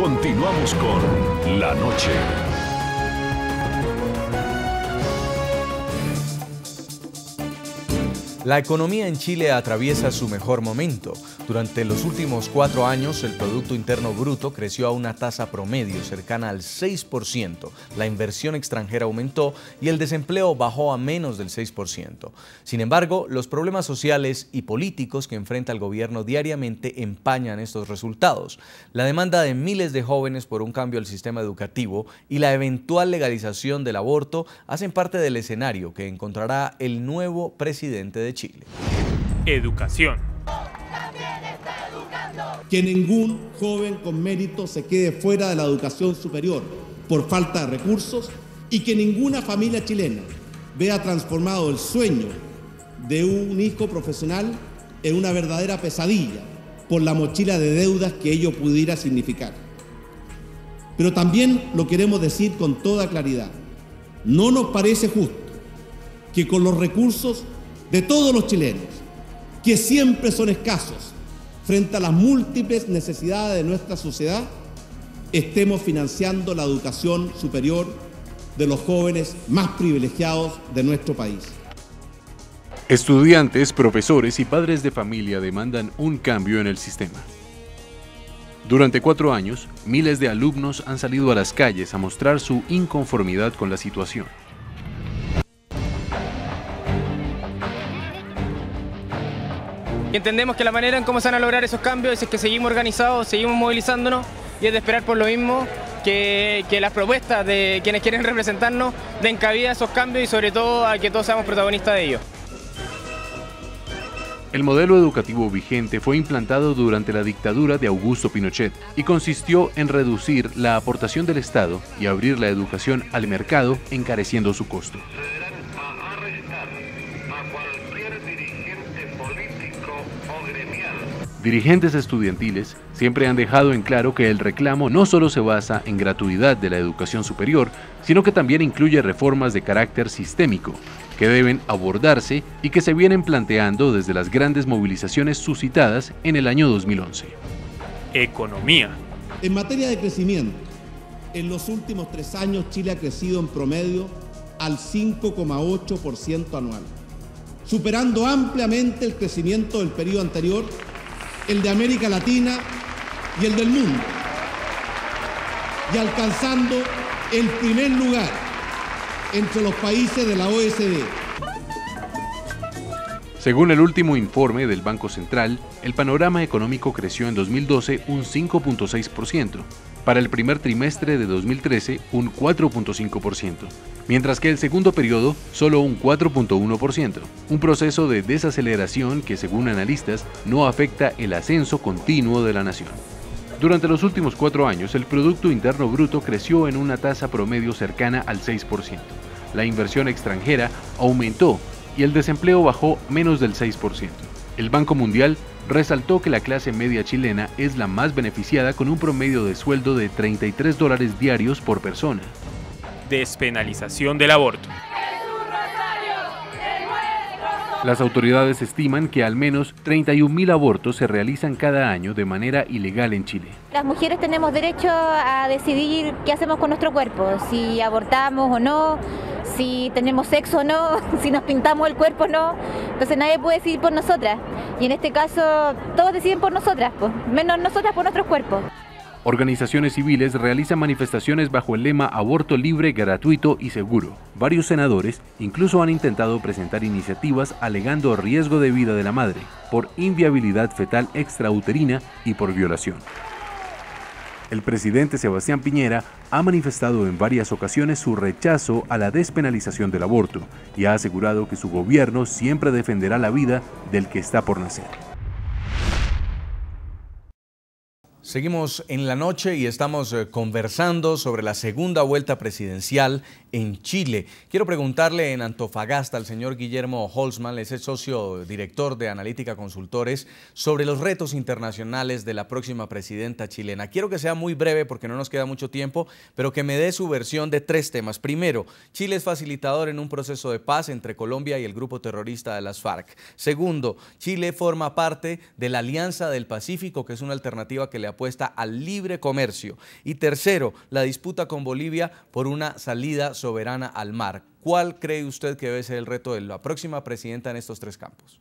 Continuamos con La Noche. La economía en Chile atraviesa su mejor momento. Durante los últimos 4 años, el Producto Interno Bruto creció a una tasa promedio cercana al 6%, la inversión extranjera aumentó y el desempleo bajó a menos del 6%. Sin embargo, los problemas sociales y políticos que enfrenta el gobierno diariamente empañan estos resultados. La demanda de miles de jóvenes por un cambio al sistema educativo y la eventual legalización del aborto hacen parte del escenario que encontrará el nuevo presidente de Chile. Educación. Que ningún joven con mérito se quede fuera de la educación superior por falta de recursos y que ninguna familia chilena vea transformado el sueño de un hijo profesional en una verdadera pesadilla por la mochila de deudas que ello pudiera significar. Pero también lo queremos decir con toda claridad. No nos parece justo que con los recursos de todos los chilenos, que siempre son escasos frente a las múltiples necesidades de nuestra sociedad, estemos financiando la educación superior de los jóvenes más privilegiados de nuestro país. Estudiantes, profesores y padres de familia demandan un cambio en el sistema. Durante 4 años, miles de alumnos han salido a las calles a mostrar su inconformidad con la situación. Entendemos que la manera en cómo se van a lograr esos cambios es que seguimos organizados, seguimos movilizándonos y es de esperar por lo mismo que las propuestas de quienes quieren representarnos den cabida a esos cambios y sobre todo a que todos seamos protagonistas de ellos. El modelo educativo vigente fue implantado durante la dictadura de Augusto Pinochet y consistió en reducir la aportación del Estado y abrir la educación al mercado, encareciendo su costo. Dirigentes estudiantiles siempre han dejado en claro que el reclamo no solo se basa en gratuidad de la educación superior, sino que también incluye reformas de carácter sistémico, que deben abordarse y que se vienen planteando desde las grandes movilizaciones suscitadas en el año 2011. Economía. En materia de crecimiento, en los últimos 3 años Chile ha crecido en promedio al 5,8% anual, superando ampliamente el crecimiento del periodo anterior, el de América Latina y el del mundo, y alcanzando el primer lugar entre los países de la OCDE. Según el último informe del Banco Central, el panorama económico creció en 2012 un 5,6%, para el primer trimestre de 2013 un 4,5%, mientras que el segundo periodo solo un 4,1%, un proceso de desaceleración que según analistas no afecta el ascenso continuo de la nación. Durante los últimos 4 años el Producto Interno Bruto creció en una tasa promedio cercana al 6%, la inversión extranjera aumentó y el desempleo bajó menos del 6%. El Banco Mundial resaltó que la clase media chilena es la más beneficiada con un promedio de sueldo de $33 diarios por persona. Despenalización del aborto. Las autoridades estiman que al menos 31.000 abortos se realizan cada año de manera ilegal en Chile. Las mujeres tenemos derecho a decidir qué hacemos con nuestro cuerpo, si abortamos o no, si tenemos sexo o no, si nos pintamos el cuerpo o no. Entonces nadie puede decidir por nosotras. Y en este caso todos deciden por nosotras, pues, menos nosotras por nuestros cuerpos. Organizaciones civiles realizan manifestaciones bajo el lema aborto libre, gratuito y seguro. Varios senadores incluso han intentado presentar iniciativas alegando riesgo de vida de la madre por inviabilidad fetal extrauterina y por violación. El presidente Sebastián Piñera ha manifestado en varias ocasiones su rechazo a la despenalización del aborto y ha asegurado que su gobierno siempre defenderá la vida del que está por nacer. Seguimos en La Noche y estamos conversando sobre la segunda vuelta presidencial en Chile. Quiero preguntarle en Antofagasta al señor Guillermo Holzman, es el socio director de Analítica Consultores, sobre los retos internacionales de la próxima presidenta chilena. Quiero que sea muy breve porque no nos queda mucho tiempo, pero que me dé su versión de 3 temas. Primero, Chile es facilitador en un proceso de paz entre Colombia y el grupo terrorista de las FARC. Segundo, Chile forma parte de la Alianza del Pacífico, que es una alternativa que le aporta apuesta al libre comercio. Y tercero, la disputa con Bolivia por una salida soberana al mar. ¿Cuál cree usted que debe ser el reto de la próxima presidenta en estos tres campos?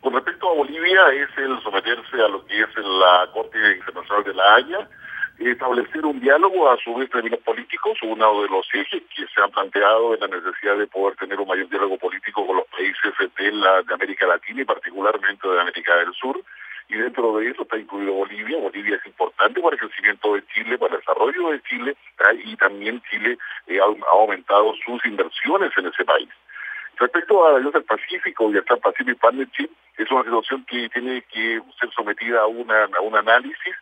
Con respecto a Bolivia, es el someterse a lo que es la Corte Internacional de la Haya, establecer un diálogo, a su vez en términos políticos, uno de los ejes que se han planteado es la necesidad de poder tener un mayor diálogo político con los países de América Latina y particularmente de América del Sur, y dentro de eso está incluido Bolivia. Bolivia es importante para el crecimiento de Chile, para el desarrollo de Chile, y también Chile ha aumentado sus inversiones en ese país. Respecto a la Alianza del Pacífico y a la Pacific Partnership, es una situación que tiene que ser sometida a un análisis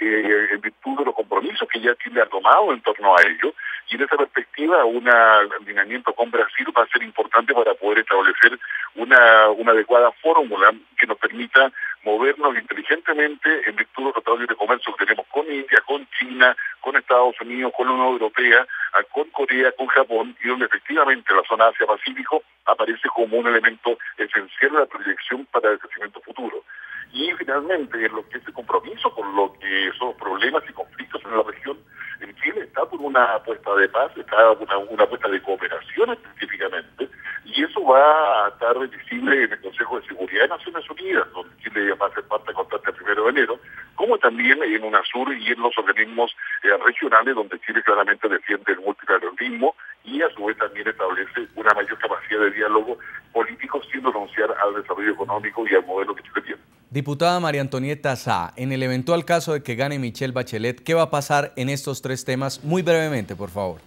en virtud de los compromisos que ya Chile ha tomado en torno a ello, y en esa perspectiva un alineamiento con Brasil va a ser importante para poder establecer una adecuada fórmula que nos permita movernos inteligentemente en virtud de los tratados de comercio que tenemos con India, con China, con Estados Unidos, con la Unión Europea, con Corea, con Japón, y donde efectivamente la zona Asia-Pacífico aparece como un elemento esencial de la proyección para el crecimiento futuro. Y finalmente, en lo que es el compromiso con lo que son problemas y conflictos en la región, en Chile está por una apuesta de paz, está una apuesta de cooperación específicamente, y eso va a estar visible en el Consejo de Seguridad de Naciones Unidas, donde Chile va a ser parte constante el 1 de enero, como también en UNASUR y en los organismos regionales, donde Chile claramente defiende el multilateralismo y a su vez también establece una mayor capacidad de diálogo político sin renunciar al desarrollo económico y al modelo que Chile tiene. Diputada María Antonieta Saá, en el eventual caso de que gane Michelle Bachelet, ¿qué va a pasar en estos tres temas? Muy brevemente, por favor.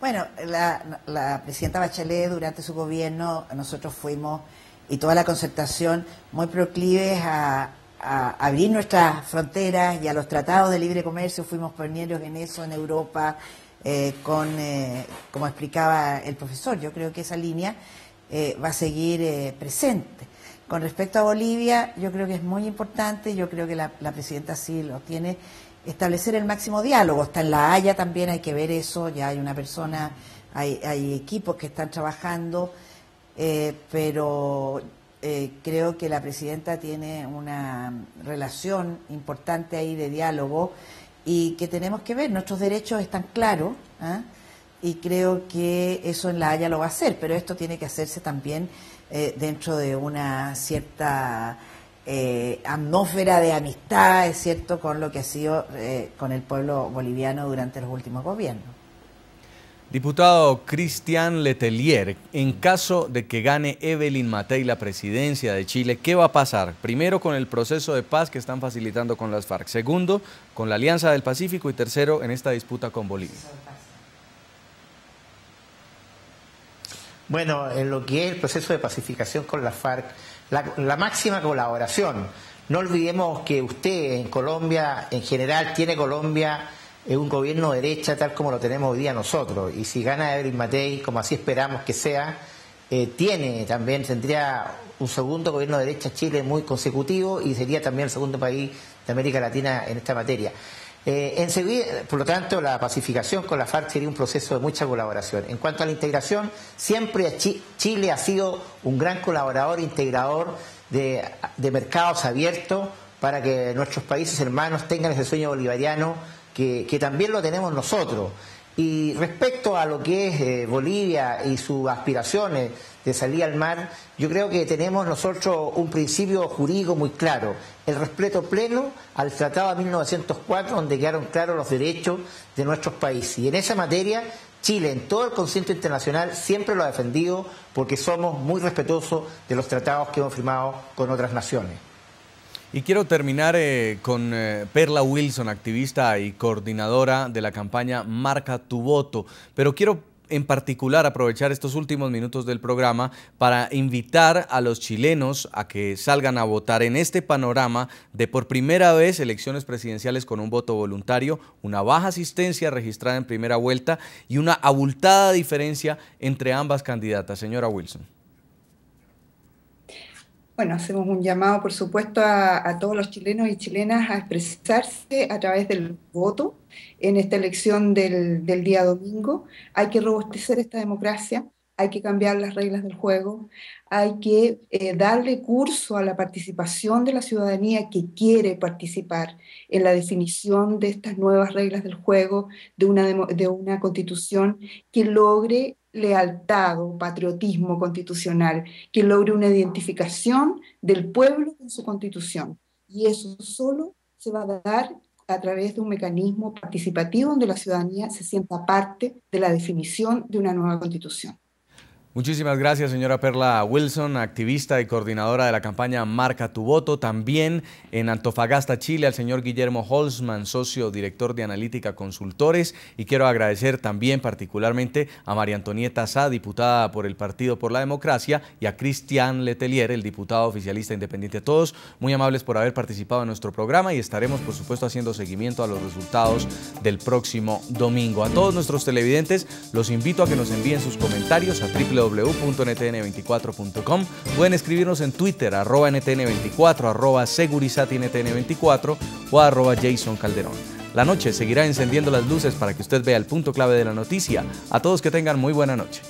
Bueno, la presidenta Bachelet durante su gobierno, nosotros fuimos, y toda la concertación, muy proclives a abrir nuestras fronteras y a los tratados de libre comercio. Fuimos pioneros en eso en Europa, como explicaba el profesor. Yo creo que esa línea va a seguir presente. Con respecto a Bolivia, yo creo que es muy importante, yo creo que la presidenta sí lo tiene, establecer el máximo diálogo. Está en La Haya también, hay que ver eso, ya hay una persona, hay equipos que están trabajando, pero creo que la presidenta tiene una relación importante ahí de diálogo y que tenemos que ver, nuestros derechos están claros, ¿eh? Y creo que eso en La Haya lo va a hacer, pero esto tiene que hacerse también dentro de una cierta atmósfera de amistad, es cierto, con lo que ha sido con el pueblo boliviano durante los últimos gobiernos. Diputado Cristian Letelier, en caso de que gane Evelyn Matthei la presidencia de Chile, ¿qué va a pasar? Primero, con el proceso de paz que están facilitando con las FARC. Segundo, con la Alianza del Pacífico. Y tercero, en esta disputa con Bolivia. Bueno, en lo que es el proceso de pacificación con las FARC, la máxima colaboración. No olvidemos que usted en Colombia, en general, tiene Colombia un gobierno de derecha tal como lo tenemos hoy día nosotros. Y si gana Evelyn Matthei, como así esperamos que sea, tendría un segundo gobierno de derecha en Chile muy consecutivo y sería también el segundo país de América Latina en esta materia. Por lo tanto, la pacificación con la FARC sería un proceso de mucha colaboración. En cuanto a la integración, siempre Chile ha sido un gran colaborador, integrador de mercados abiertos para que nuestros países hermanos tengan ese sueño bolivariano que también lo tenemos nosotros. Y respecto a lo que es Bolivia y sus aspiraciones de salir al mar, yo creo que tenemos nosotros un principio jurídico muy claro, el respeto pleno al Tratado de 1904, donde quedaron claros los derechos de nuestros países. Y en esa materia, Chile en todo el concierto internacional siempre lo ha defendido porque somos muy respetuosos de los tratados que hemos firmado con otras naciones. Y quiero terminar con Perla Wilson, activista y coordinadora de la campaña Marca tu Voto, pero quiero en particular aprovechar estos últimos minutos del programa para invitar a los chilenos a que salgan a votar en este panorama de por primera vez elecciones presidenciales con un voto voluntario, una baja asistencia registrada en primera vuelta y una abultada diferencia entre ambas candidatas. Señora Wilson. Bueno, hacemos un llamado, por supuesto, a todos los chilenos y chilenas a expresarse a través del voto en esta elección del día domingo. Hay que robustecer esta democracia, hay que cambiar las reglas del juego, hay que darle curso a la participación de la ciudadanía que quiere participar en la definición de estas nuevas reglas del juego, de una constitución que logre lealtad o patriotismo constitucional, que logre una identificación del pueblo con su constitución. Y eso solo se va a dar a través de un mecanismo participativo donde la ciudadanía se sienta parte de la definición de una nueva constitución. Muchísimas gracias, señora Perla Wilson, activista y coordinadora de la campaña Marca tu Voto. También en Antofagasta, Chile, al señor Guillermo Holzman, socio director de Analítica Consultores. Y quiero agradecer también particularmente a María Antonieta Saá, diputada por el Partido por la Democracia, y a Cristian Letelier, el diputado oficialista independiente. A todos, muy amables por haber participado en nuestro programa, y estaremos, por supuesto, haciendo seguimiento a los resultados del próximo domingo. A todos nuestros televidentes, los invito a que nos envíen sus comentarios a www.ntn24.com. Pueden escribirnos en Twitter, @ntn24, @segurisatintn24 o @JasonCalderón. La noche seguirá encendiendo las luces para que usted vea el punto clave de la noticia. A todos que tengan muy buena noche.